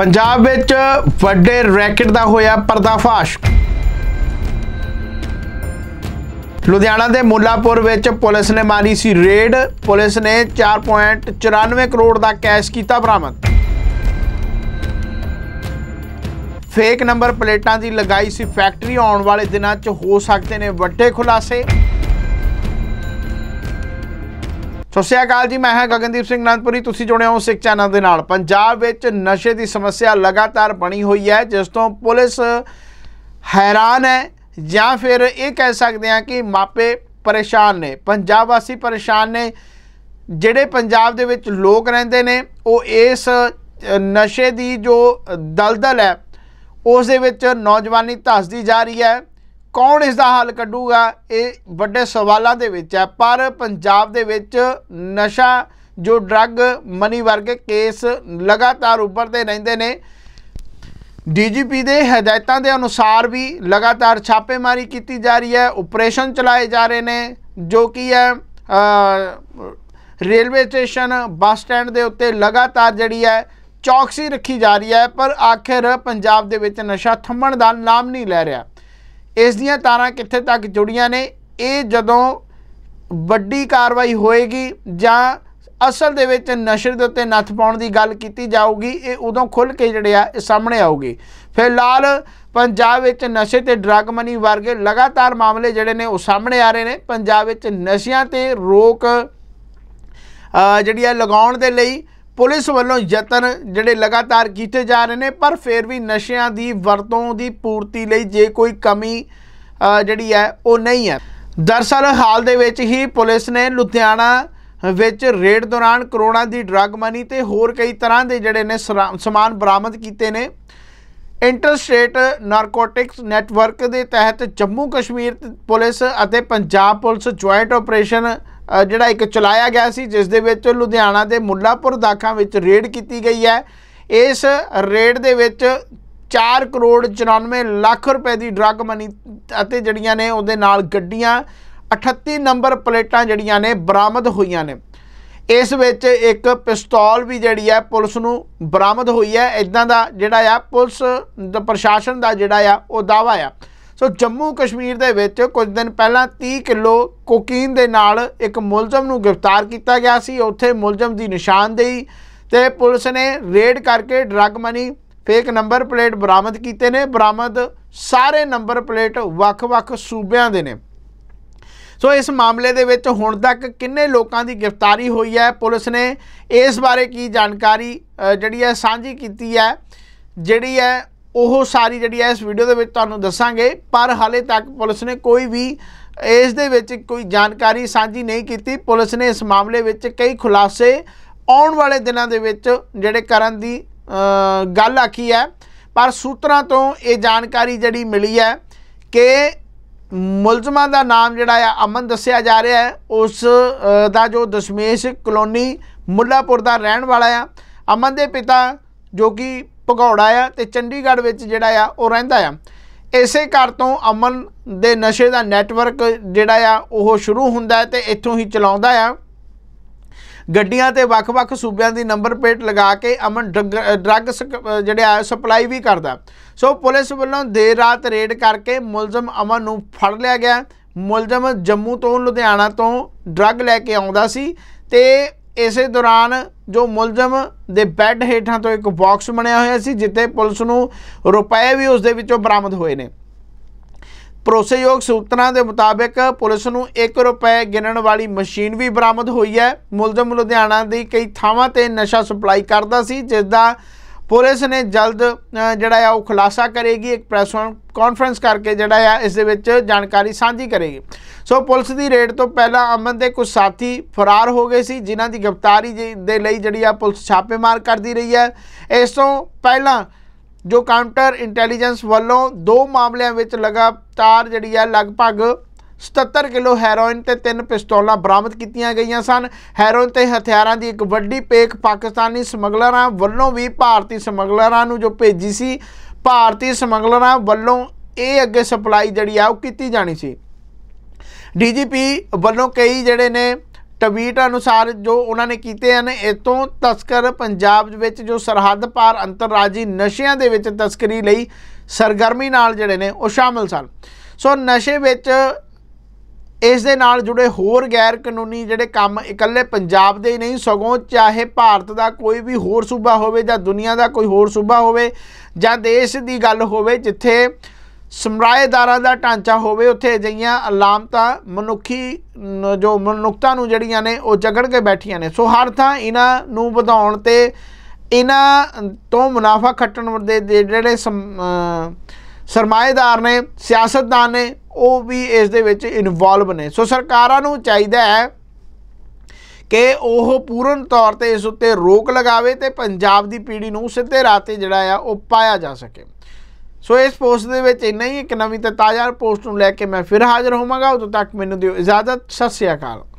पंजाब विच वड्डे रैकेट का होया पर्दाफाश। लुधियाना के मुलापुर विच पुलिस ने मारी सी रेड। पुलिस ने 4.94 करोड़ का कैश किया बरामद। फेक नंबर प्लेटा की लगाई सी फैक्ट्री। आने वाले दिनों च हो सकते ने वड्डे खुलासे। सत श्री अकाल जी, मैं गगनदीप नानपुरी, तुसी जुड़े हो सिख चैनल के नाल। पंजाब विच नशे की समस्या लगातार बनी हुई है, जिस तो पुलिस हैरान है या फिर ये कह सकते हैं कि मापे परेशान ने, पंजाब वासी परेशान ने। जिहड़े पंजाब दे विच लोग रहंदे ने वो इस नशे की जो दलदल है उस दे विच नौजवानी धसदी जा रही है। कौन इसका हल कड्ढूगा, ये बड़े सवालों के विच है। पर पंजाब दे विच नशा जो ड्रग मनी वर्गे केस लगातार उभरते रहंदे ने। DGP के हदायतों के अनुसार भी लगातार छापेमारी की जा रही है, ऑपरेशन चलाए जा रहे हैं, जो कि है रेलवे स्टेशन बस स्टैंड के उत्ते लगातार जड़ी है चौकसी रखी जा रही है। पर आखिर पंजाब दे विच नशा थम्मण दा नाम नहीं लै रहा। इस दियां तारां कित्थे तक जुड़ियां ने, ये जदों वड्डी कार्रवाई होएगी जां असल दे विच नशे दे उत्ते नत्थ पाउण दी गल कीती जाऊगी, ये उदों खुल के जिहड़े आ सामणे आऊगी। फिलहाल पंजाब विच नशे ते ड्रग मनी वर्गे लगातार मामले जिहड़े ने उह सामणे आ रहे ने। पंजाब विच नशियां ते रोक जिहड़ी आ लगाउण दे लई पुलिस वालों यतन जिहड़े लगातार किए जा रहे हैं, पर फिर भी नशियां की वरतों की पूर्ति लई जे कोई कमी जिहड़ी है वो नहीं है। दरअसल हाल दे विच ही पुलिस ने लुधियाना विच रेड दौरान करोड़ों की ड्रग मनी ते होर कई तरह के जिहड़े ने समान बरामद किए ने। इंटरस्टेट नारकोटिक्स नैटवर्क के तहत जम्मू कश्मीर पुलिस अते पंजाब पुलिस जॉइंट ऑपरेशन जिहड़ा एक चलाया गया सी, जिस दे विच लुधियाना के मुलापुर दाखा में रेड की गई है। इस रेड दे विच 4.94 करोड़ रुपए की ड्रग मनी अते जड़ियां ने उहदे नाल गड्डियां 38 नंबर प्लेटां जड़ियां ने बरामद होईयां ने। इस विच एक पिस्तौल भी जिहड़ी है पुलिस नूं बरामद होई है। इदां दा जिहड़ा आ पुलिस प्रशासन दा जिहड़ा आ उह दावा आ। सो जम्मू कश्मीर दे विच कुछ दिन पहला 30 किलो कोकीन दे नाल एक मुलजम नूं गिरफ्तार किया गया सी। उत्थे मुलजम की निशानदेही ते पुलिस ने रेड करके drug money fake number plate बरामद कीते ने। बरामद सारे नंबर प्लेट वख-वख सूबियां दे ने। सो इस मामले दे विच हुण तक किन्ने लोकां दी गिरफ्तारी हुई है, पुलिस ने इस बारे की जानकारी जिहड़ी है सांझी कीती है, जिहड़ी है वो सारी जी इस वीडियो के तुम्हें दसांगे। पर हाले तक पुलिस ने कोई भी इस दे विच कोई जानकारी सांझी नहीं की। पुलिस ने इस मामले में कई खुलासे आने वाले दिनों के करन दी गल आखी है। पर सूत्रों तो ये जानकारी जी मिली है कि मुलजमां दा नाम जिहड़ा अमन दस्सिया जा रहा है, उस दा जो दशमेष कलोनी मुलापुर दा रहण वाला आ। अमन के पिता जो कि भगौड़ा आ ते चंडीगढ़ में जिहड़ा रहिंदा आ। इसे घर तो अमन दे नशे का नैटवर्क जिहड़ा वो शुरू हुंदा है ते इत्थों ही चलाउंदा आ। गड्डियां ते वख-वख सूबियां दी नंबर प्लेट लगा के अमन ड्रग जिहड़ा सप्लाई भी करदा। सो पुलिस वालों देर रात रेड करके मुलजम अमन नूं फड़ लिया गया। मुलजम जम्मू तो लुधियाना तो ड्रग लैके आउंदा सी ते इसे दौरान जो मुलजम दे बैड हेठां तो एक बॉक्स बनिया होया सी, जिथे पुलिस नूं रुपए भी उस दे विचों बरामद होए ने। भरोसेयोग सूत्रां दे मुताबिक पुलिस नूं 1 रुपए गिनण वाली मशीन भी बरामद होई है। मुलजम लुधियाना दी कई थावां ते नशा सप्लाई करदा सी, जिसदा पुलिस ने जल्द जिहड़ा खुलासा करेगी, एक प्रैस कॉन्फ्रेंस करके जिहड़ा इस दे विच जानकारी सांझी करेगी। सो पुलिस की रेड तो पहला अमन के कुछ साथी फरार हो गए सी, जिन्हां दी गिरफ्तारी दे लई जिहड़ी आ पुलिस छापेमार करती रही है। इस तों पहला जो काउंटर इंटैलीजेंस वालों 2 मामलों में लगातार जिहड़ी आ लगभग 77 किलो हैरोइन ते 3 पिस्तौलां बरामद कीतियां गई सन। हैरोइन ते हथियारों की एक वड्डी पेख पाकिस्तानी समगलरां वल्लों भी भारतीय समगलरां नूं जो भेजी सी। भारतीय समगलरां वल्लों ये अगे सप्लाई जिहड़ी आ ओह कीती जानी सी। DGP वल्लों कई जिहड़े ने ਟਵੀਟ ਅਨੁਸਾਰ ਜੋ ਉਹਨਾਂ ਨੇ ਕੀਤੇ ਹਨ ਇਸ ਤੋਂ ਤਸਕਰ ਪੰਜਾਬ ਵਿੱਚ ਜੋ ਸਰਹੱਦ ਪਾਰ ਅੰਤਰਰਾਜੀ ਨਸ਼ਿਆਂ ਦੇ ਵਿੱਚ ਤਸਕਰੀ ਲਈ ਸਰਗਰਮੀ ਨਾਲ ਜਿਹੜੇ ਨੇ ਉਹ ਸ਼ਾਮਲ ਸਨ। ਸੋ ਨਸ਼ੇ ਵਿੱਚ इस दे नाल जुड़े होर गैर कानूनी जिहड़े काम इकल्ले पंजाब दे ही नहीं सगों चाहे भारत का कोई भी होर सूबा होवे जां दुनिया का कोई होर सूबा होवे जां देश की गल होवे जिथे समरायदारा दा ढांचा होवे उत्थे अजिहियां अलामतां मनुखी जो मनुखता नूं जिहड़ियां ने वो जगड़ के बैठियां ने। सो हर थां इन्हां नूं वधाउण ते इन्हां तों मुनाफा खट्टण दे जिहड़े सरमाएदार ने सियासतदान ने वो भी इस दे विच इनवॉल्व ने। सो सरकारां नूं चाहीदा है कि वह पूर्ण तौर पर इस उत्ते रोक लगावे तो पंजाब दी पीढ़ी नूं सीधे राह ते जिहड़ा आ वो पाया जा सके। सो इस पोस्ट दे विच इन्ना ही। एक नवीं ते ताज़ा पोस्ट नूं लैके मैं फिर हाज़र होवांगा। उदों तक मैनूं दिओ इजाज़त। सत श्री अकाल।